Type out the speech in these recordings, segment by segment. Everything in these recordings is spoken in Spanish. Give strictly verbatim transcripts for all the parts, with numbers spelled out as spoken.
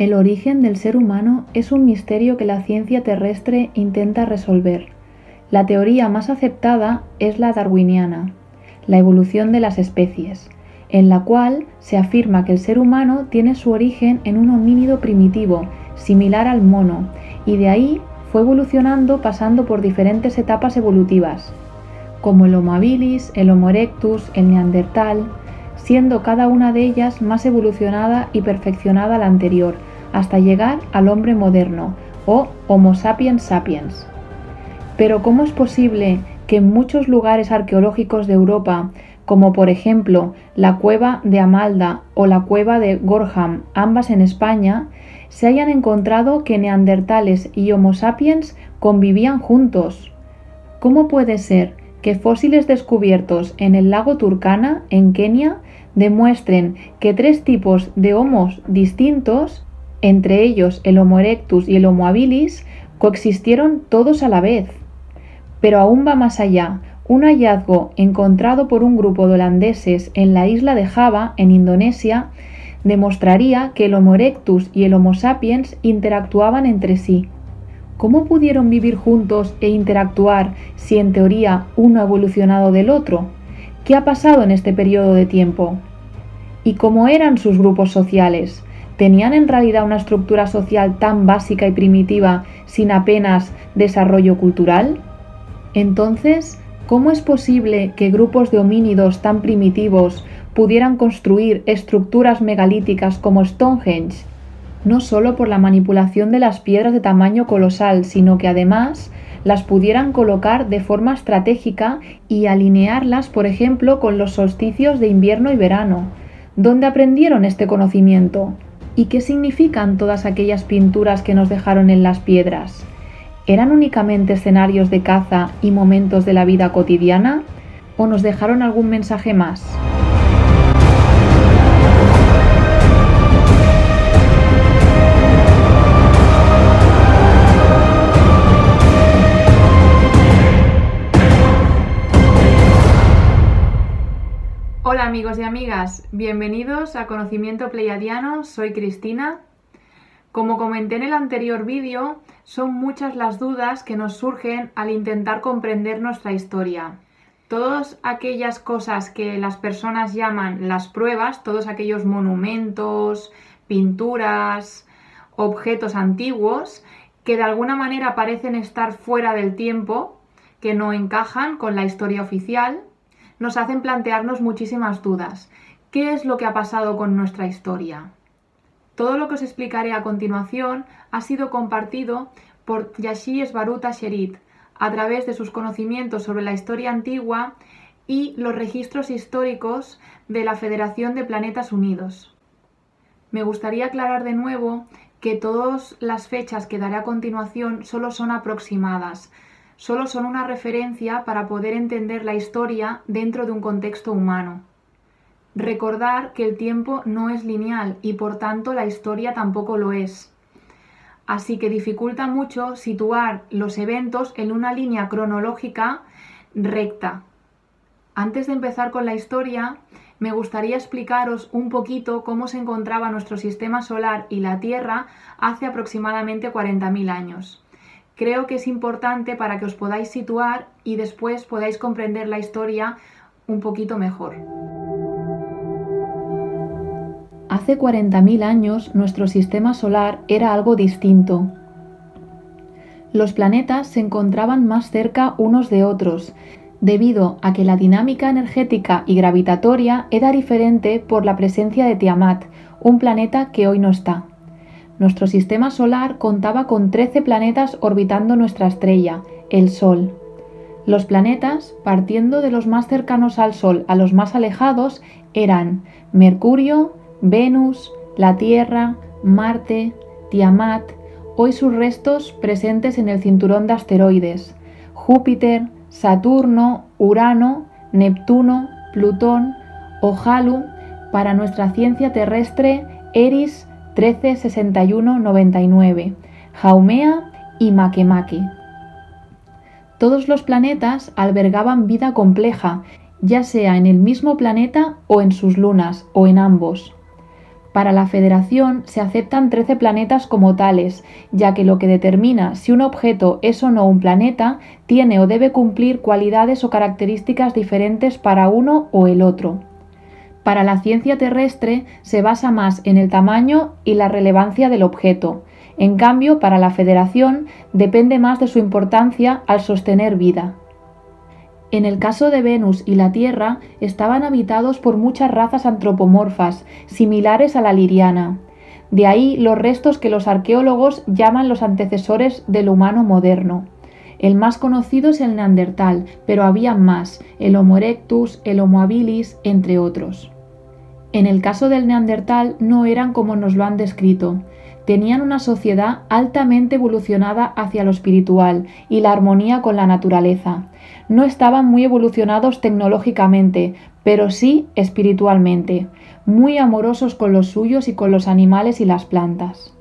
El origen del ser humano es un misterio que la ciencia terrestre intenta resolver. La teoría más aceptada es la darwiniana, la evolución de las especies, en la cual se afirma que el ser humano tiene su origen en un homínido primitivo, similar al mono, y de ahí fue evolucionando pasando por diferentes etapas evolutivas, como el Homo habilis, el Homo erectus, el Neandertal, siendo cada una de ellas más evolucionada y perfeccionada a la anterior, hasta llegar al hombre moderno, o Homo sapiens sapiens. Pero ¿cómo es posible que en muchos lugares arqueológicos de Europa, como por ejemplo la cueva de Amalda o la cueva de Gorham, ambas en España, se hayan encontrado que neandertales y Homo sapiens convivían juntos? ¿Cómo puede ser que fósiles descubiertos en el lago Turkana, en Kenia, demuestren que tres tipos de homos distintos, entre ellos el Homo erectus y el Homo habilis, coexistieron todos a la vez? Pero aún va más allá. Un hallazgo encontrado por un grupo de holandeses en la isla de Java, en Indonesia, demostraría que el Homo erectus y el Homo sapiens interactuaban entre sí. ¿Cómo pudieron vivir juntos e interactuar si en teoría uno ha evolucionado del otro? ¿Qué ha pasado en este periodo de tiempo? ¿Y cómo eran sus grupos sociales? ¿Tenían en realidad una estructura social tan básica y primitiva sin apenas desarrollo cultural? Entonces, ¿cómo es posible que grupos de homínidos tan primitivos pudieran construir estructuras megalíticas como Stonehenge? No solo por la manipulación de las piedras de tamaño colosal, sino que además las pudieran colocar de forma estratégica y alinearlas, por ejemplo, con los solsticios de invierno y verano. ¿Dónde aprendieron este conocimiento? ¿Y qué significan todas aquellas pinturas que nos dejaron en las piedras? ¿Eran únicamente escenarios de caza y momentos de la vida cotidiana? ¿O nos dejaron algún mensaje más? Hola amigos y amigas, bienvenidos a Conocimiento Pleiadiano, soy Cristina. Como comenté en el anterior vídeo, son muchas las dudas que nos surgen al intentar comprender nuestra historia. Todas aquellas cosas que las personas llaman las pruebas, todos aquellos monumentos, pinturas, objetos antiguos, que de alguna manera parecen estar fuera del tiempo, que no encajan con la historia oficial, nos hacen plantearnos muchísimas dudas. ¿Qué es lo que ha pasado con nuestra historia? Todo lo que os explicaré a continuación ha sido compartido por Yashi Esbaruta Sherit a través de sus conocimientos sobre la historia antigua y los registros históricos de la Federación de Planetas Unidos. Me gustaría aclarar de nuevo que todas las fechas que daré a continuación solo son aproximadas, solo son una referencia para poder entender la historia dentro de un contexto humano. Recordar que el tiempo no es lineal y por tanto la historia tampoco lo es. Así que dificulta mucho situar los eventos en una línea cronológica recta. Antes de empezar con la historia, me gustaría explicaros un poquito cómo se encontraba nuestro sistema solar y la Tierra hace aproximadamente cuarenta mil años. Creo que es importante para que os podáis situar y después podáis comprender la historia un poquito mejor. Hace cuarenta mil años nuestro sistema solar era algo distinto. Los planetas se encontraban más cerca unos de otros, debido a que la dinámica energética y gravitatoria era diferente por la presencia de Tiamat, un planeta que hoy no está. Nuestro sistema solar contaba con trece planetas orbitando nuestra estrella, el Sol. Los planetas, partiendo de los más cercanos al Sol a los más alejados, eran Mercurio, Venus, la Tierra, Marte, Tiamat, hoy sus restos presentes en el cinturón de asteroides, Júpiter, Saturno, Urano, Neptuno, Plutón, Ojalú, para nuestra ciencia terrestre, Eris trece sesenta y uno noventa y nueve, Haumea y Makemake. Todos los planetas albergaban vida compleja, ya sea en el mismo planeta o en sus lunas, o en ambos. Para la Federación se aceptan trece planetas como tales, ya que lo que determina si un objeto es o no un planeta tiene o debe cumplir cualidades o características diferentes para uno o el otro. Para la ciencia terrestre se basa más en el tamaño y la relevancia del objeto. En cambio, para la Federación depende más de su importancia al sostener vida. En el caso de Venus y la Tierra, estaban habitados por muchas razas antropomorfas, similares a la liriana. De ahí los restos que los arqueólogos llaman los antecesores del humano moderno. El más conocido es el Neandertal, pero había más, el Homo erectus, el Homo habilis, entre otros. En el caso del Neandertal no eran como nos lo han descrito. Tenían una sociedad altamente evolucionada hacia lo espiritual y la armonía con la naturaleza. No estaban muy evolucionados tecnológicamente, pero sí espiritualmente, muy amorosos con los suyos y con los animales y las plantas.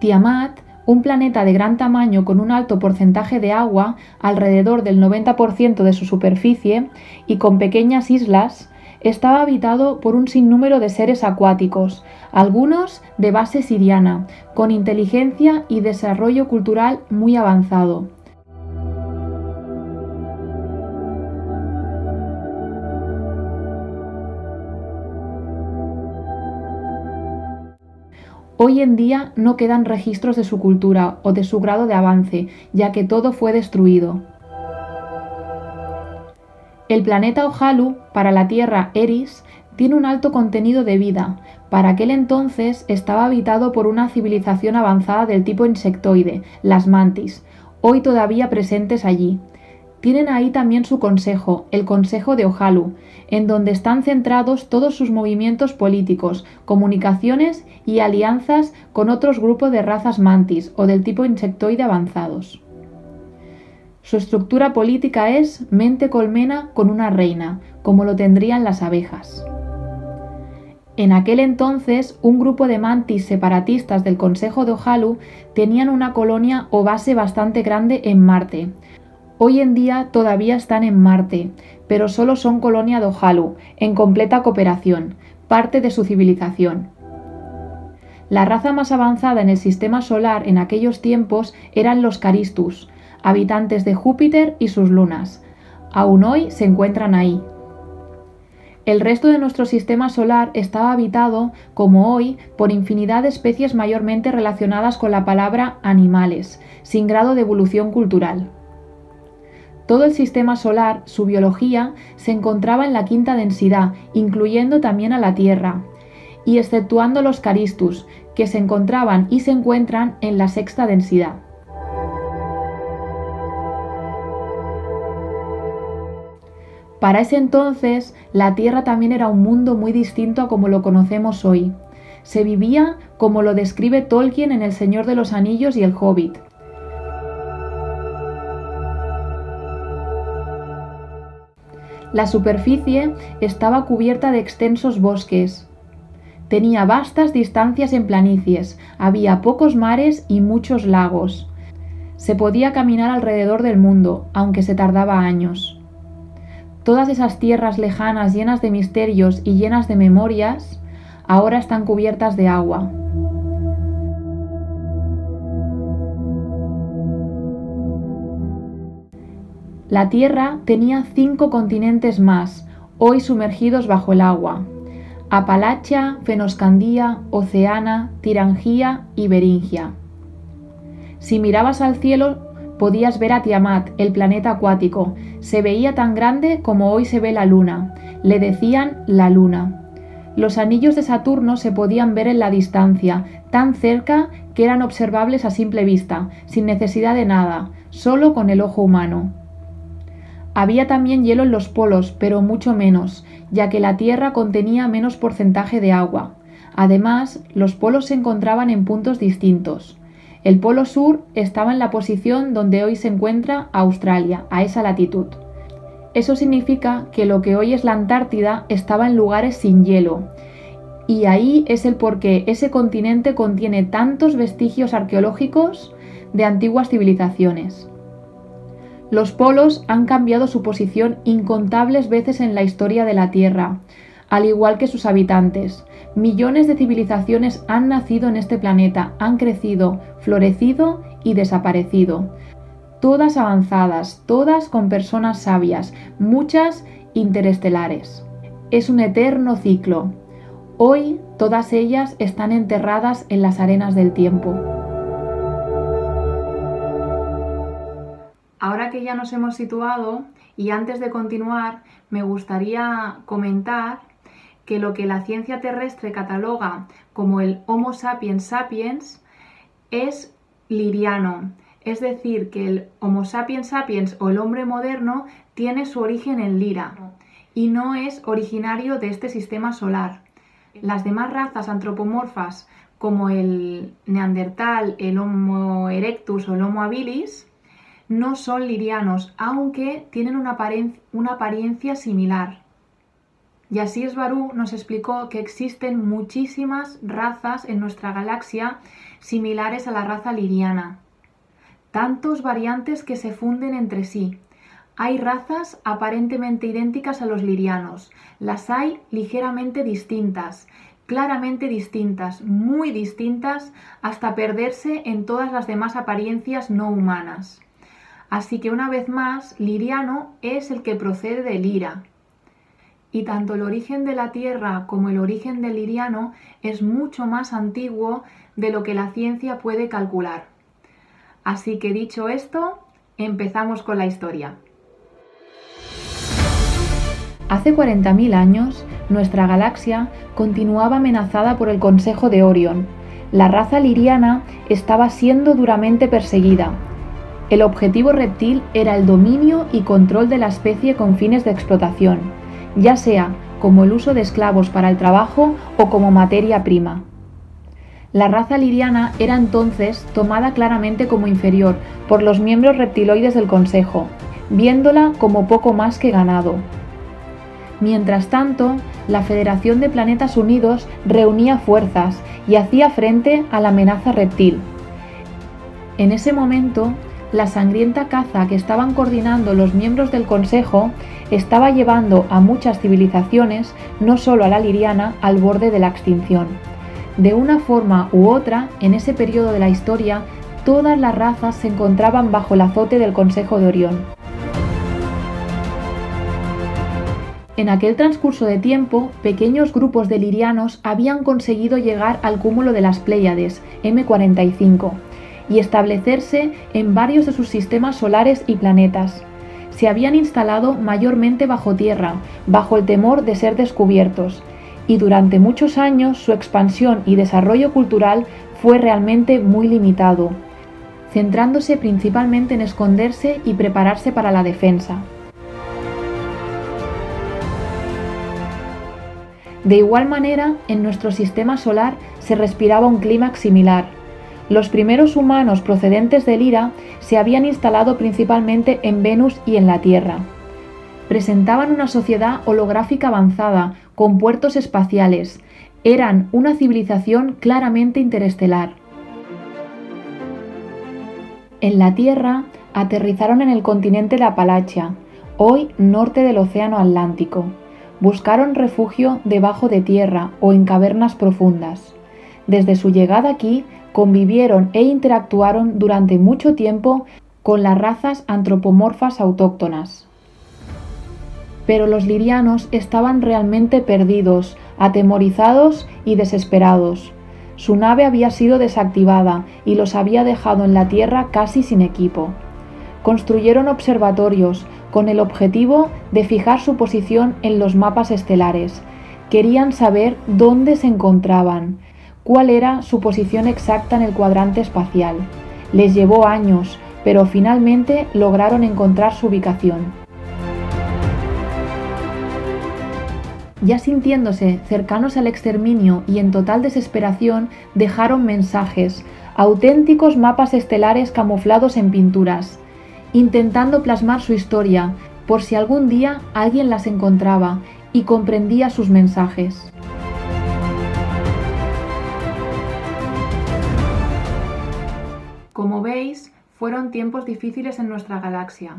Tiamat, un planeta de gran tamaño con un alto porcentaje de agua, alrededor del noventa por ciento de su superficie, y con pequeñas islas, estaba habitado por un sinnúmero de seres acuáticos, algunos de base siriana, con inteligencia y desarrollo cultural muy avanzado. Hoy en día no quedan registros de su cultura o de su grado de avance, ya que todo fue destruido. El planeta Ohalu, para la Tierra Eris, tiene un alto contenido de vida. Para aquel entonces estaba habitado por una civilización avanzada del tipo insectoide, las mantis, hoy todavía presentes allí. Tienen ahí también su consejo, el Consejo de Ojalú, en donde están centrados todos sus movimientos políticos, comunicaciones y alianzas con otros grupos de razas mantis o del tipo insectoide avanzados. Su estructura política es mente colmena con una reina, como lo tendrían las abejas. En aquel entonces, un grupo de mantis separatistas del Consejo de Ojalú tenían una colonia o base bastante grande en Marte. Hoy en día todavía están en Marte, pero solo son colonia de Ojalú, en completa cooperación, parte de su civilización. La raza más avanzada en el sistema solar en aquellos tiempos eran los Caristus, habitantes de Júpiter y sus lunas. Aún hoy se encuentran ahí. El resto de nuestro sistema solar estaba habitado, como hoy, por infinidad de especies mayormente relacionadas con la palabra animales, sin grado de evolución cultural. Todo el sistema solar, su biología, se encontraba en la quinta densidad, incluyendo también a la Tierra, y exceptuando los Caristus, que se encontraban y se encuentran en la sexta densidad. Para ese entonces, la Tierra también era un mundo muy distinto a como lo conocemos hoy. Se vivía como lo describe Tolkien en El Señor de los Anillos y El Hobbit. La superficie estaba cubierta de extensos bosques. Tenía vastas distancias en planicies, había pocos mares y muchos lagos. Se podía caminar alrededor del mundo, aunque se tardaba años. Todas esas tierras lejanas llenas de misterios y llenas de memorias, ahora están cubiertas de agua. La Tierra tenía cinco continentes más, hoy sumergidos bajo el agua: Apalachia, Fenoscandía, Oceana, Tirangía y Beringia. Si mirabas al cielo, podías ver a Tiamat, el planeta acuático. Se veía tan grande como hoy se ve la Luna. Le decían la Luna. Los anillos de Saturno se podían ver en la distancia, tan cerca que eran observables a simple vista, sin necesidad de nada, solo con el ojo humano. Había también hielo en los polos, pero mucho menos, ya que la Tierra contenía menos porcentaje de agua. Además, los polos se encontraban en puntos distintos. El polo sur estaba en la posición donde hoy se encuentra Australia, a esa latitud. Eso significa que lo que hoy es la Antártida estaba en lugares sin hielo. Y ahí es el porqué ese continente contiene tantos vestigios arqueológicos de antiguas civilizaciones. Los polos han cambiado su posición incontables veces en la historia de la Tierra. al igual que sus habitantes. Millones de civilizaciones han nacido en este planeta, han crecido, florecido y desaparecido. Todas avanzadas, todas con personas sabias, muchas interestelares. Es un eterno ciclo. Hoy todas ellas están enterradas en las arenas del tiempo. Ahora que ya nos hemos situado, y antes de continuar, me gustaría comentar que lo que la ciencia terrestre cataloga como el Homo sapiens sapiens es liriano. Es decir, que el Homo sapiens sapiens o el hombre moderno tiene su origen en Lira y no es originario de este sistema solar. Las demás razas antropomorfas como el Neandertal, el Homo erectus o el Homo habilis no son lirianos, aunque tienen una, aparen una apariencia similar. Y así Sbaru nos explicó que existen muchísimas razas en nuestra galaxia similares a la raza liriana. Tantos variantes que se funden entre sí. Hay razas aparentemente idénticas a los lirianos. Las hay ligeramente distintas, claramente distintas, muy distintas, hasta perderse en todas las demás apariencias no humanas. Así que una vez más, liriano es el que procede de Lira. Y tanto el origen de la Tierra como el origen del liriano es mucho más antiguo de lo que la ciencia puede calcular. Así que dicho esto, empezamos con la historia. Hace cuarenta mil años, nuestra galaxia continuaba amenazada por el Consejo de Orión. La raza liriana estaba siendo duramente perseguida. El objetivo reptil era el dominio y control de la especie con fines de explotación, ya sea como el uso de esclavos para el trabajo o como materia prima. La raza liriana era entonces tomada claramente como inferior por los miembros reptiloides del Consejo, viéndola como poco más que ganado. Mientras tanto, la Federación de Planetas Unidos reunía fuerzas y hacía frente a la amenaza reptil. En ese momento, la sangrienta caza que estaban coordinando los miembros del Consejo estaba llevando a muchas civilizaciones, no solo a la liriana, al borde de la extinción. De una forma u otra, en ese periodo de la historia, todas las razas se encontraban bajo el azote del Consejo de Orión. En aquel transcurso de tiempo, pequeños grupos de lirianos habían conseguido llegar al cúmulo de las Pléyades, eme cuarenta y cinco, y establecerse en varios de sus sistemas solares y planetas. Se habían instalado mayormente bajo tierra, bajo el temor de ser descubiertos, y durante muchos años su expansión y desarrollo cultural fue realmente muy limitado, centrándose principalmente en esconderse y prepararse para la defensa. De igual manera, en nuestro sistema solar se respiraba un clima similar. Los primeros humanos procedentes de Lira se habían instalado principalmente en Venus y en la Tierra. Presentaban una sociedad holográfica avanzada, con puertos espaciales. Eran una civilización claramente interestelar. En la Tierra aterrizaron en el continente de Apalachia, hoy norte del Océano Atlántico. Buscaron refugio debajo de tierra o en cavernas profundas. Desde su llegada aquí, convivieron e interactuaron durante mucho tiempo con las razas antropomorfas autóctonas. Pero los lirianos estaban realmente perdidos, atemorizados y desesperados. Su nave había sido desactivada y los había dejado en la Tierra casi sin equipo. Construyeron observatorios con el objetivo de fijar su posición en los mapas estelares. Querían saber dónde se encontraban, cuál era su posición exacta en el cuadrante espacial. Les llevó años, pero finalmente lograron encontrar su ubicación. Ya sintiéndose cercanos al exterminio y en total desesperación, dejaron mensajes, auténticos mapas estelares camuflados en pinturas, intentando plasmar su historia, por si algún día alguien las encontraba y comprendía sus mensajes. Como veis, fueron tiempos difíciles en nuestra galaxia.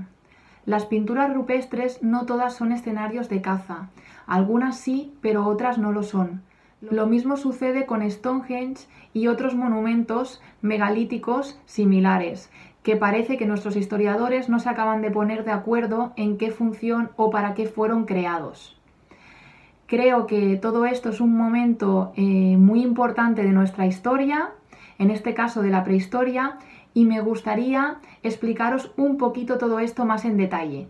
Las pinturas rupestres no todas son escenarios de caza. Algunas sí, pero otras no lo son. Lo mismo sucede con Stonehenge y otros monumentos megalíticos similares, que parece que nuestros historiadores no se acaban de poner de acuerdo en qué función o para qué fueron creados. Creo que todo esto es un momento eh, muy importante de nuestra historia, en este caso de la prehistoria, y me gustaría explicaros un poquito todo esto más en detalle.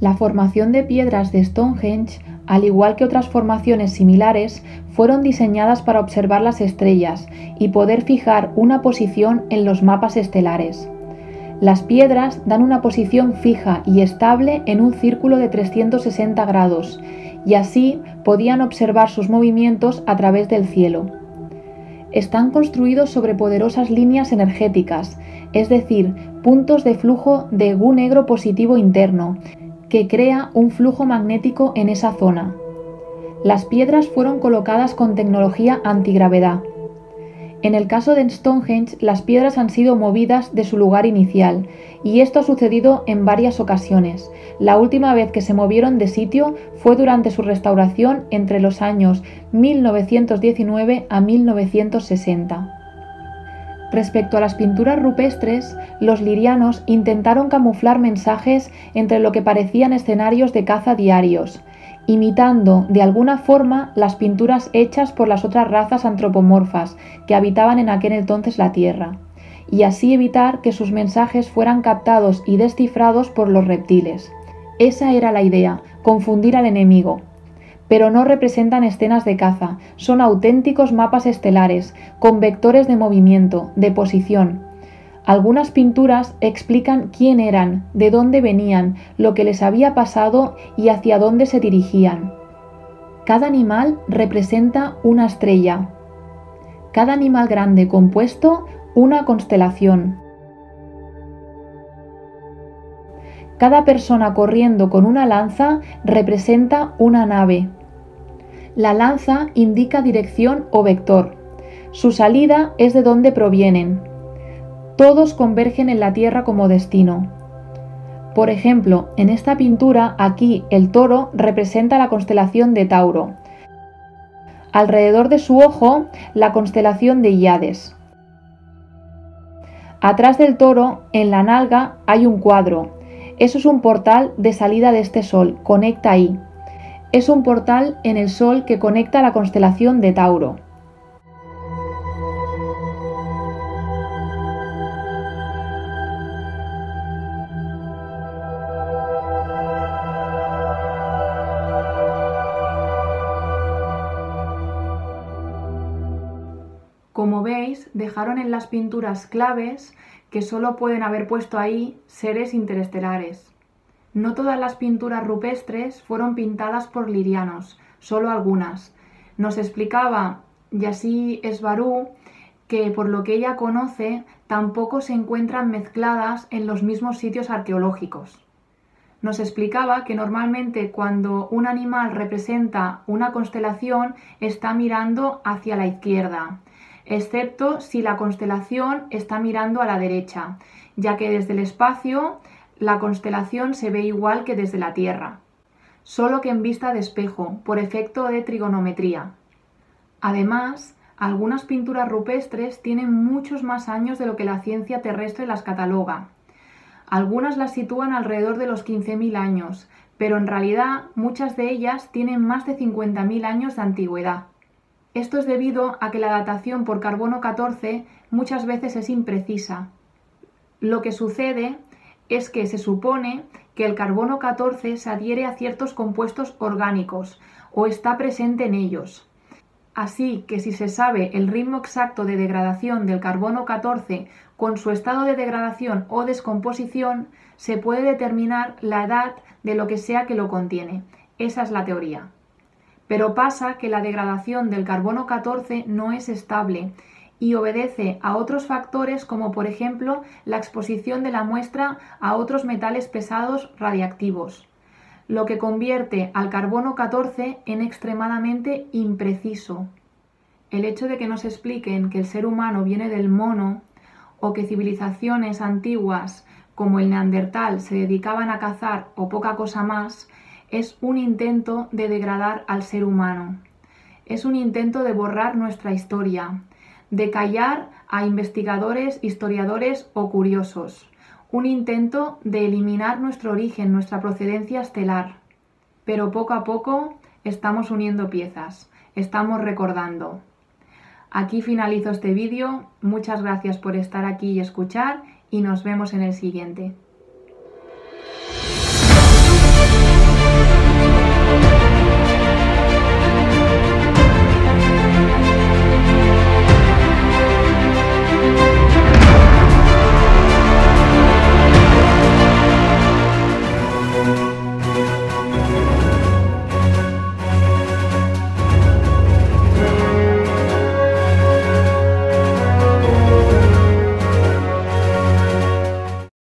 La formación de piedras de Stonehenge, al igual que otras formaciones similares, fueron diseñadas para observar las estrellas y poder fijar una posición en los mapas estelares. Las piedras dan una posición fija y estable en un círculo de trescientos sesenta grados, y así podían observar sus movimientos a través del cielo. Están construidos sobre poderosas líneas energéticas, es decir, puntos de flujo de Gu negro positivo interno, que crea un flujo magnético en esa zona. Las piedras fueron colocadas con tecnología antigravedad. En el caso de Stonehenge, las piedras han sido movidas de su lugar inicial, y esto ha sucedido en varias ocasiones. La última vez que se movieron de sitio fue durante su restauración entre los años mil novecientos diecinueve a mil novecientos sesenta. Respecto a las pinturas rupestres, los lirianos intentaron camuflar mensajes entre lo que parecían escenarios de caza diarios, imitando de alguna forma las pinturas hechas por las otras razas antropomorfas que habitaban en aquel entonces la Tierra, y así evitar que sus mensajes fueran captados y descifrados por los reptiles. Esa era la idea, confundir al enemigo. Pero no representan escenas de caza, son auténticos mapas estelares, con vectores de movimiento, de posición. Algunas pinturas explican quién eran, de dónde venían, lo que les había pasado y hacia dónde se dirigían. Cada animal representa una estrella. Cada animal grande compuesto, una constelación. Cada persona corriendo con una lanza representa una nave. La lanza indica dirección o vector. Su salida es de dónde provienen. Todos convergen en la Tierra como destino. Por ejemplo, en esta pintura, aquí el toro representa la constelación de Tauro. Alrededor de su ojo, la constelación de Híades. Atrás del toro, en la nalga, hay un cuadro. Eso es un portal de salida de este sol, conecta ahí. Es un portal en el sol que conecta la constelación de Tauro. Como veis, dejaron en las pinturas claves que solo pueden haber puesto ahí seres interestelares. No todas las pinturas rupestres fueron pintadas por lirianos, solo algunas. Nos explicaba Yashi Esbaru que, por lo que ella conoce, tampoco se encuentran mezcladas en los mismos sitios arqueológicos. Nos explicaba que normalmente cuando un animal representa una constelación está mirando hacia la izquierda, excepto si la constelación está mirando a la derecha, ya que desde el espacio la constelación se ve igual que desde la Tierra, solo que en vista de espejo, por efecto de trigonometría. Además, algunas pinturas rupestres tienen muchos más años de lo que la ciencia terrestre las cataloga. Algunas las sitúan alrededor de los quince mil años, pero en realidad muchas de ellas tienen más de cincuenta mil años de antigüedad. Esto es debido a que la datación por carbono catorce muchas veces es imprecisa. Lo que sucede es que se supone que el carbono catorce se adhiere a ciertos compuestos orgánicos o está presente en ellos. Así que si se sabe el ritmo exacto de degradación del carbono catorce con su estado de degradación o descomposición, se puede determinar la edad de lo que sea que lo contiene. Esa es la teoría. Pero pasa que la degradación del carbono catorce no es estable y obedece a otros factores como por ejemplo la exposición de la muestra a otros metales pesados radiactivos, lo que convierte al carbono catorce en extremadamente impreciso. El hecho de que nos expliquen que el ser humano viene del mono o que civilizaciones antiguas como el neandertal se dedicaban a cazar o poca cosa más, es un intento de degradar al ser humano. Es un intento de borrar nuestra historia, de callar a investigadores, historiadores o curiosos. Un intento de eliminar nuestro origen, nuestra procedencia estelar. Pero poco a poco estamos uniendo piezas, estamos recordando. Aquí finalizo este vídeo, muchas gracias por estar aquí y escuchar, y nos vemos en el siguiente.